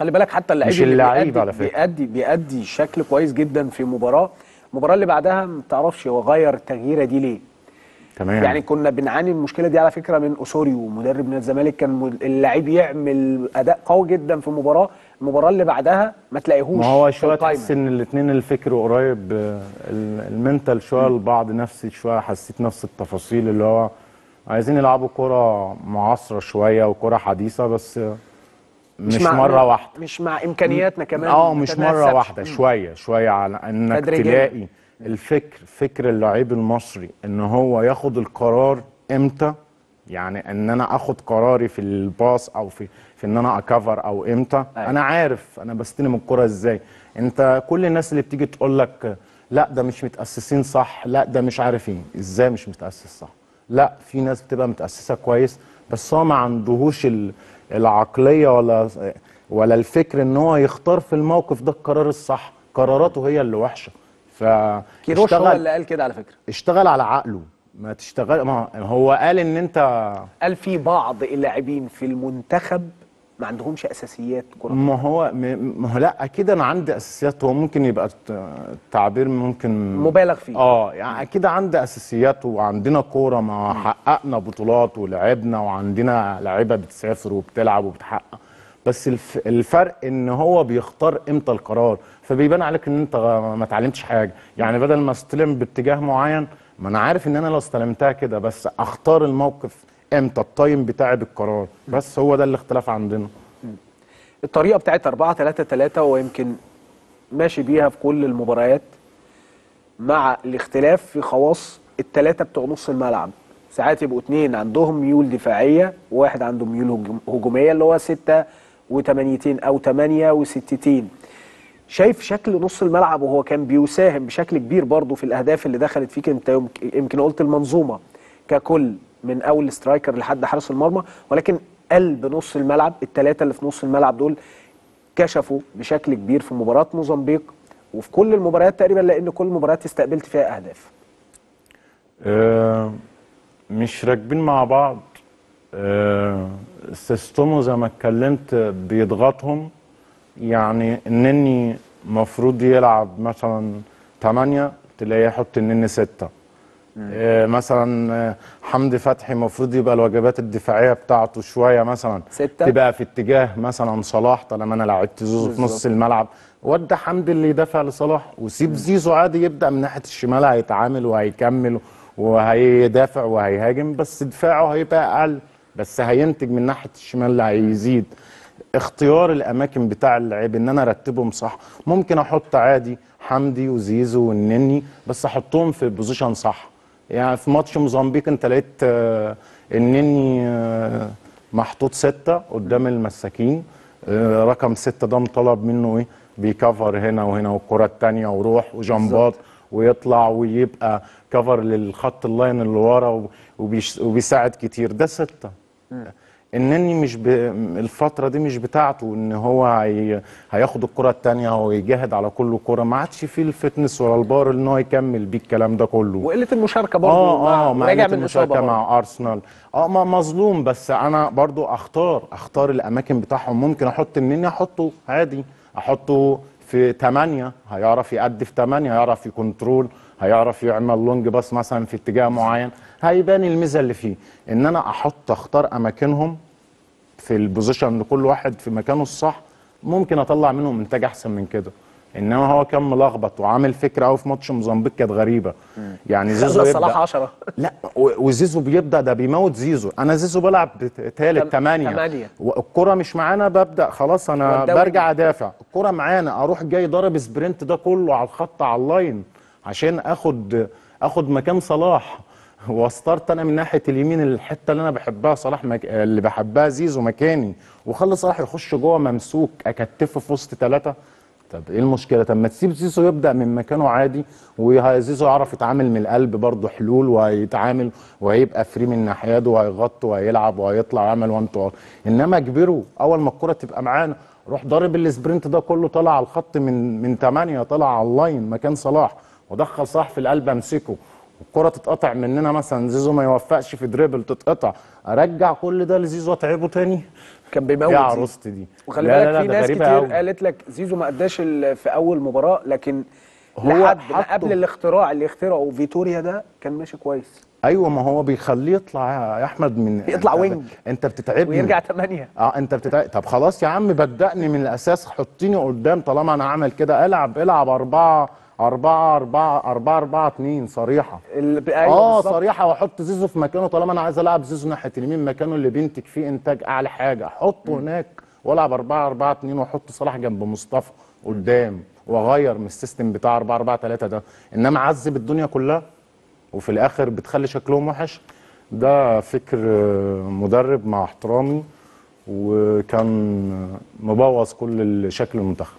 خلي بالك حتى اللعيب على فكره بيأدي شكل كويس جدا في المباراه اللي بعدها ما تعرفش هو غير التغييره دي ليه. تمام. يعني كنا بنعاني المشكله دي على فكره من أوسوريو مدرب نادي الزمالك، كان اللعيب يعمل اداء قوي جدا في المباراه اللي بعدها ما تلاقيهوش. ما هو شويه تحس ان الاثنين الفكر قريب، المنتال شويه لبعض، نفسي شويه حسيت نفس التفاصيل اللي هو عايزين يلعبوا كره معاصره شويه وكره حديثه، بس مش مره واحده، مش مع امكانياتنا كمان. مش مره واحده، شويه شويه على انك تلاقي فكر اللاعب المصري ان هو ياخد القرار امتى، يعني ان انا اخد قراري في الباص او في ان انا اكفر او امتى. أيوة. انا عارف انا بستلم الكره ازاي. انت كل الناس اللي بتيجي تقول لك لا ده مش متاسسين صح، لا ده مش عارفين ازاي مش متاسس صح، لا في ناس بتبقى متاسسه كويس بس هو ما عندهوش العقليه ولا الفكر ان هو يختار في الموقف ده القرار الصح، قراراته هي اللي وحشه. كيروش هو اللي قال كده على فكره، اشتغل على عقله ما تشتغل. ما هو قال ان انت قال في بعض اللاعبين في المنتخب ما عندهمش اساسيات كره. ما هو لا اكيد انا عندي اساسيات، هو ممكن يبقى التعبير ممكن مبالغ فيه. يعني اكيد عندي اساسيات وعندنا كوره، ما حققنا بطولات ولعبنا وعندنا لعيبه بتسافر وبتلعب وبتحقق، بس الفرق ان هو بيختار امتى القرار، فبيبان عليك ان انت ما اتعلمتش حاجه. يعني بدل ما استلم باتجاه معين، ما انا عارف ان انا لو استلمتها كده بس اختار الموقف امتى، التايم بتاعي بالقرار، بس هو ده الاختلاف عندنا. الطريقه بتاعت 4-3-3 ويمكن ماشي بيها في كل المباريات، مع الاختلاف في خواص الثلاثه بتوع نص الملعب. ساعات يبقوا اثنين عندهم ميول دفاعيه، واحد عنده ميول هجوميه اللي هو 6 و8 او 8 و6. شايف شكل نص الملعب وهو كان بيساهم بشكل كبير برضه في الاهداف اللي دخلت فيك انت، يمكن قلت المنظومه ككل من اول سترايكر لحد حارس المرمى، ولكن قلب نص الملعب الثلاثه اللي في نص الملعب دول كشفوا بشكل كبير في مباراه موزمبيق وفي كل المباريات تقريبا، لان كل المباريات استقبلت فيها اهداف. مش راكبين مع بعض. سيستمو زي ما اتكلمت بيضغطهم، يعني النني المفروض يلعب مثلا 8 تلاقيه يحط النني 6. مثلا حمدي فتحي المفروض يبقى الواجبات الدفاعيه بتاعته شويه مثلا 6 تبقى في اتجاه مثلا صلاح، طالما انا لعبت زيزو في نص الملعب ودي حمدي اللي يدافع لصلاح وسيب زيزو عادي يبدا من ناحيه الشمال، هيتعامل وهيكمل وهيدافع وهيهاجم، بس دفاعه هيبقى اقل بس هينتج من ناحيه الشمال اللي هيزيد. اختيار الاماكن بتاع اللعيب ان انا ارتبهم صح، ممكن احط عادي حمدي وزيزو والنني بس احطهم في البوزيشن صح. يعني في ماتش موزمبيق انت لقيت النني محطوط 6 قدام المساكين، رقم 6 ده مطالب منه ايه؟ بيكفر هنا وهنا، والكره الثانيه وروح وجمبات ويطلع ويبقى كفر للخط اللاين اللي ورا وبيساعد كتير، ده 6. النني مش الفتره دي مش بتاعته ان هو هياخد الكره الثانيه ويجاهد على كل كره، ما عادش فيه الفتنس ولا البار ان هو يكمل بيه الكلام ده كله، وقله المشاركه برضه. راجع من الاصابه مع ارسنال. مظلوم، بس انا برضه اختار الاماكن بتاعهم. ممكن احط النني احطه عادي، احطه في 8 هيعرف يأدي، في 8 هيعرف يكنترول، هيعرف يعمل لونج باس مثلا في اتجاه معين، هيبان الميزه اللي فيه. ان انا اختار اماكنهم في البوزيشن لكل واحد في مكانه الصح، ممكن اطلع منهم انتاج احسن من كده. انما هو كان ملخبط وعامل فكره قوي في ماتش موزمبيق كانت غريبه. يعني زيزو يبدا صلاح 10 لا، وزيزو بيبدا ده بيموت زيزو، انا زيزو بلعب ثالث 8 والكره مش معانا، ببدا خلاص انا برجع ادافع، الكره معانا اروح جاي ضارب سبرنت ده كله على الخط على اللاين عشان اخد مكان صلاح، واسترت انا من ناحيه اليمين الحته اللي انا بحبها صلاح اللي بحبها زيزو مكاني، وخلي صلاح يخش جوه ممسوك اكتفه في وسط 3. طب ايه المشكله؟ طب ما تسيب زيزو يبدا من مكانه عادي، وزيزو يعرف يتعامل من القلب برضه حلول، وهيتعامل وهيبقى فري من ناحياته وهيغطي وهيلعب وهيطلع ويعمل 1-2. انما اجبره اول ما الكره تبقى معانا روح ضارب السبرنت ده كله، طلع على الخط من 8، طلع على اللاين مكان صلاح ودخل صلاح في القلب امسكه، الكرة تتقطع مننا مثلا، زيزو ما يوفقش في دريبل تتقطع، ارجع كل ده لزيزو اتعبه تاني. كان بيموت يا عروستي دي. وخلي بالك في ناس كتير أول قالت لك زيزو ما اداش في اول مباراه، لكن هو قبل الاختراع اللي اخترعه فيتوريا ده كان ماشي كويس. ايوه، ما هو بيخليه يطلع يا احمد من يطلع وينج. انت بتتعبني ويرجع 8. انت بتتعب. طب خلاص يا عم بدأني من الاساس، حطيني قدام طالما انا عامل كده. العب 4-4-4-4-2 صريحه. صريحه، واحط زيزو في مكانه. طالما انا عايز العب زيزو ناحيه اليمين، مكانه اللي بينتج فيه انتاج اعلى حاجه احطه هناك، والعب 4-4-2 واحط صلاح جنب مصطفى قدام، واغير من السيستم بتاع 4-4-3 ده. انما عذب الدنيا كلها وفي الاخر بتخلي شكلهم وحش. ده فكر مدرب مع احترامي، وكان مبوظ كل شكل المنتخب.